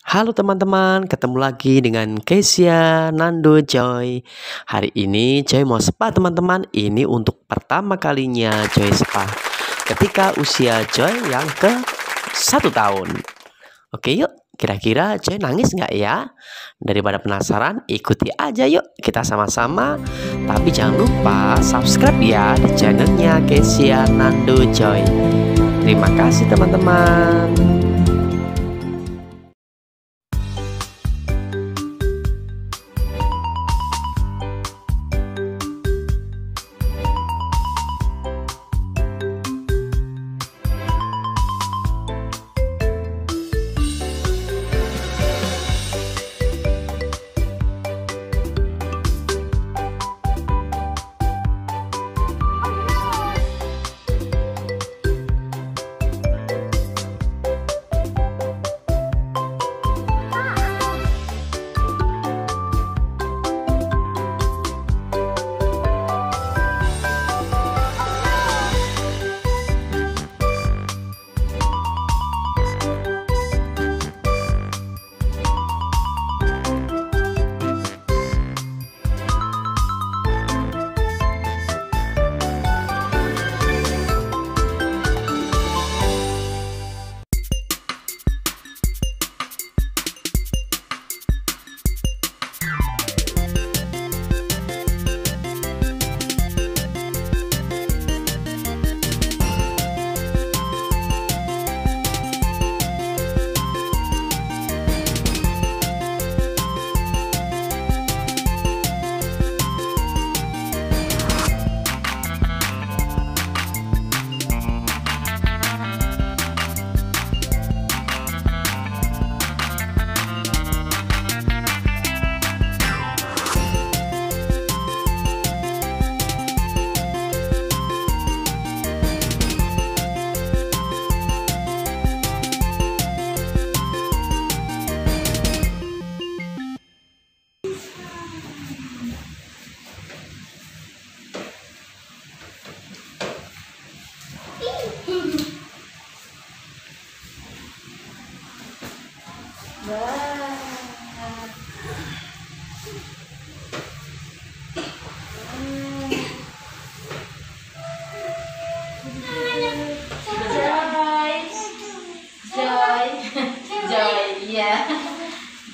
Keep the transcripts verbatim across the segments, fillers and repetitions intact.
Halo teman-teman, ketemu lagi dengan Kezia Nando Joy. Hari ini Joy mau spa teman-teman. Ini untuk pertama kalinya Joy spa ketika usia Joy yang ke satu tahun. Oke yuk, kira-kira Joy nangis nggak ya? Daripada penasaran, ikuti aja yuk kita sama-sama. Tapi jangan lupa subscribe ya di channelnya Kezia Nando Joy. Terima kasih teman-teman.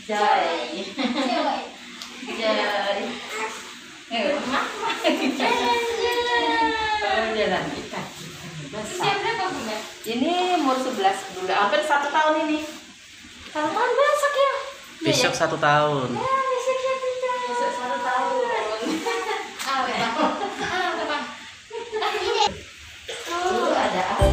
Joy, joy, joy. Eh, mama kita. Oh, jalan kita. Usia berapa bunda? Ini umur sebelas bulan, hampir satu tahun ini. Tahun besok ya? Besok satu tahun. Ya, besok satu tahun. Besok satu tahun. Ah, betul. Ah, betul. Oh, ada apa?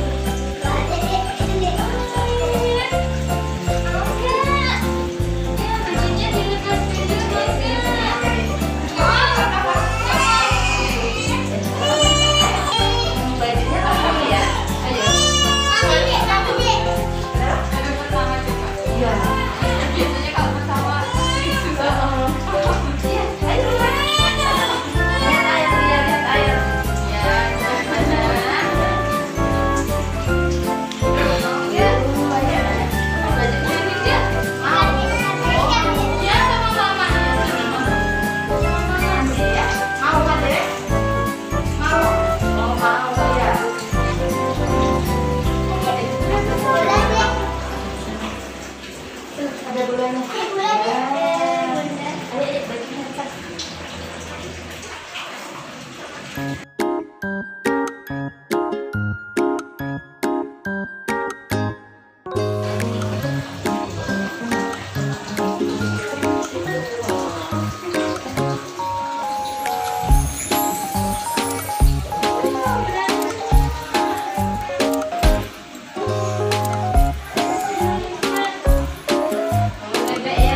Bye.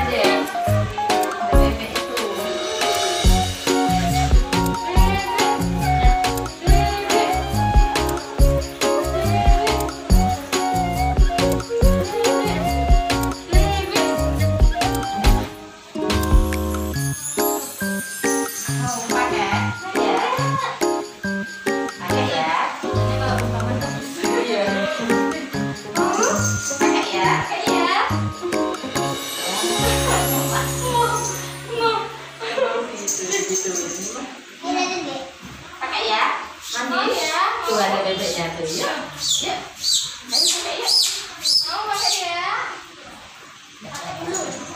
Gitu-gitu. Pakai ya. Mandi ya. Tuh ada bebeknya tuh. Ya. Ya. Ayo pakai ya. Mau pakai ya. Pakai dulu.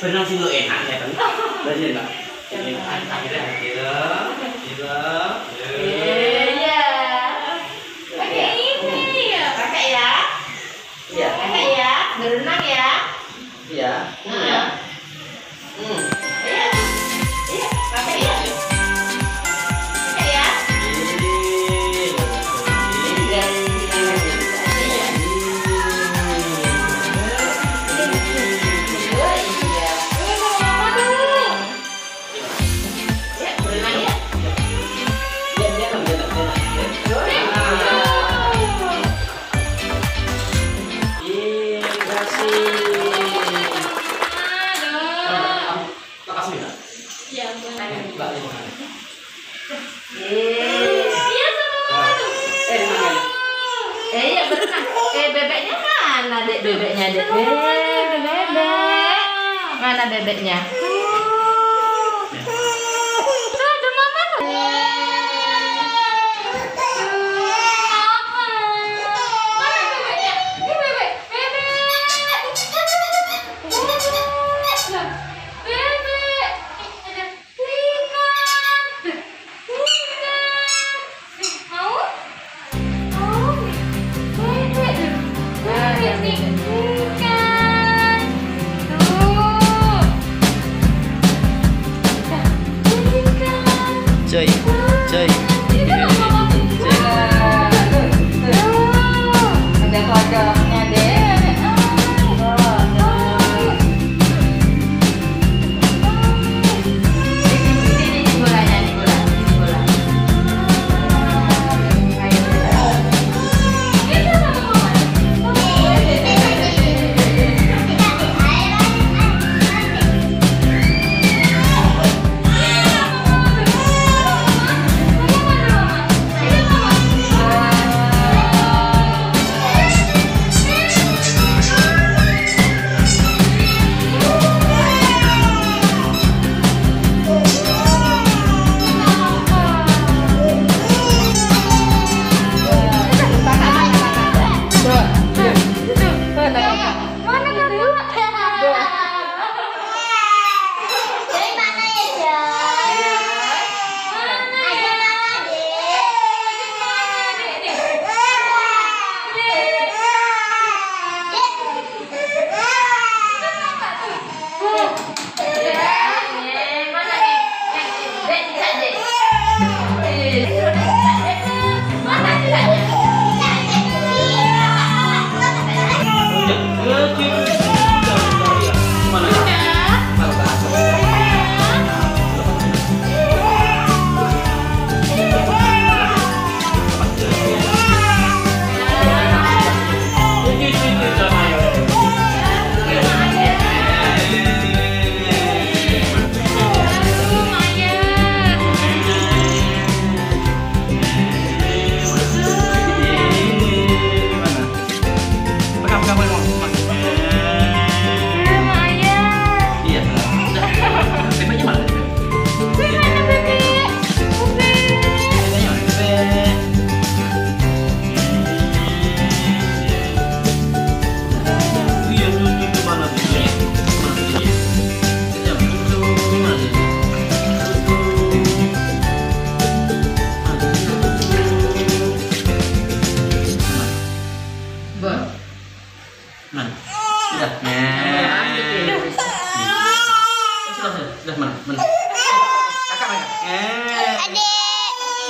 Berenang sih dulu enak ya kan? Belajar enggak? Akhirnya hilang, hilang. Iya. Pakai ini ya. Pakai ya. Iya. Pakai ya. Berenang ya. Iya. Iya. Hmm. Iya. Iya. Pakai ya. Pakai ya. Bebeknya dek, bebek, bebek, mana bebeknya? Tuh ada mama tuh. Mana bebeknya? Ini bebek, bebek, bebek, ada ikan, ikan, mau? Mau? Bebek, bebek nih. Joy, Joy,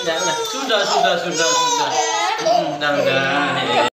Nah, nah. Sudah, sudah, sudah, sudah. Hmm, nah, nah.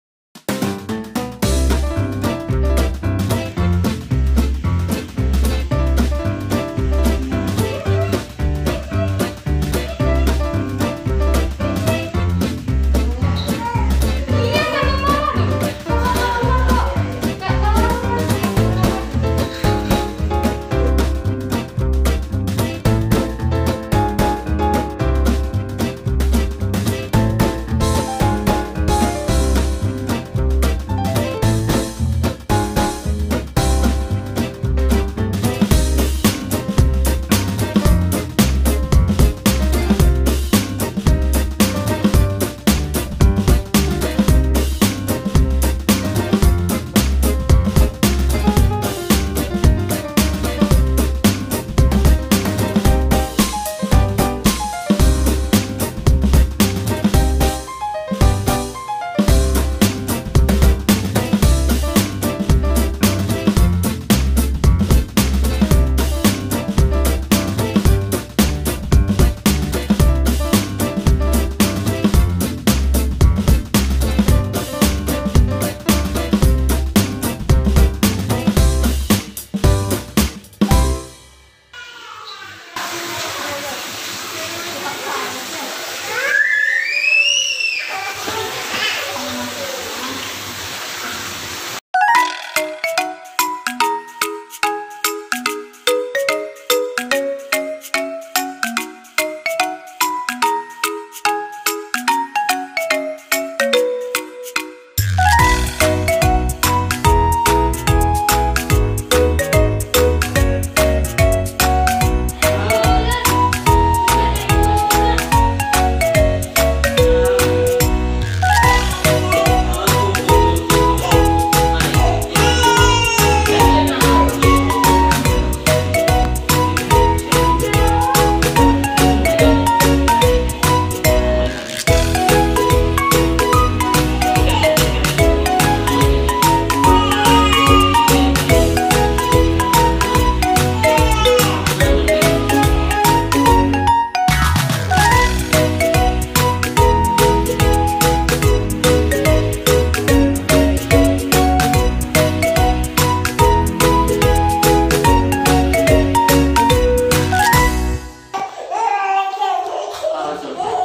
Awesome.